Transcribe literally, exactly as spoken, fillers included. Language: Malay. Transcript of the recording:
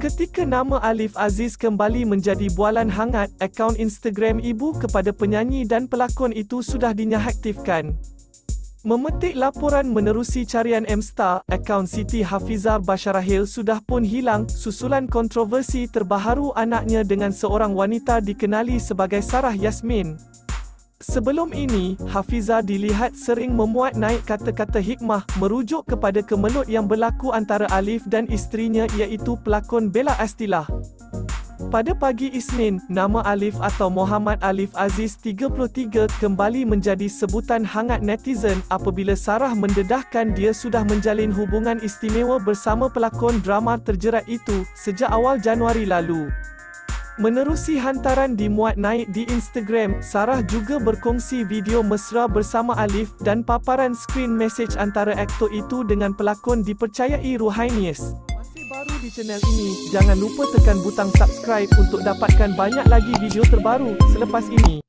Ketika nama Aliff Aziz kembali menjadi bualan hangat, akaun Instagram ibu kepada penyanyi dan pelakon itu sudah dinonaktifkan. Memetik laporan menerusi carian M-Star, akaun Siti Hafizah Basharahil sudah pun hilang, susulan kontroversi terbaharu anaknya dengan seorang wanita dikenali sebagai Sarah Yasmin. Sebelum ini, Hafizah dilihat sering memuat naik kata-kata hikmah, merujuk kepada kemelut yang berlaku antara Aliff dan isterinya iaitu pelakon Bella Astillah. Pada pagi Isnin, nama Aliff atau Muhammad Aliff Aziz tiga puluh tiga kembali menjadi sebutan hangat netizen apabila Sarah mendedahkan dia sudah menjalin hubungan istimewa bersama pelakon drama terjerat itu sejak awal Januari lalu. Menerusi hantaran dimuat naik di Instagram, Sarah juga berkongsi video mesra bersama Aliff dan paparan screen message antara aktor itu dengan pelakon dipercayai Ruhainies. Masih baru di channel ini, jangan lupa tekan butang subscribe untuk dapatkan banyak lagi video terbaru selepas ini.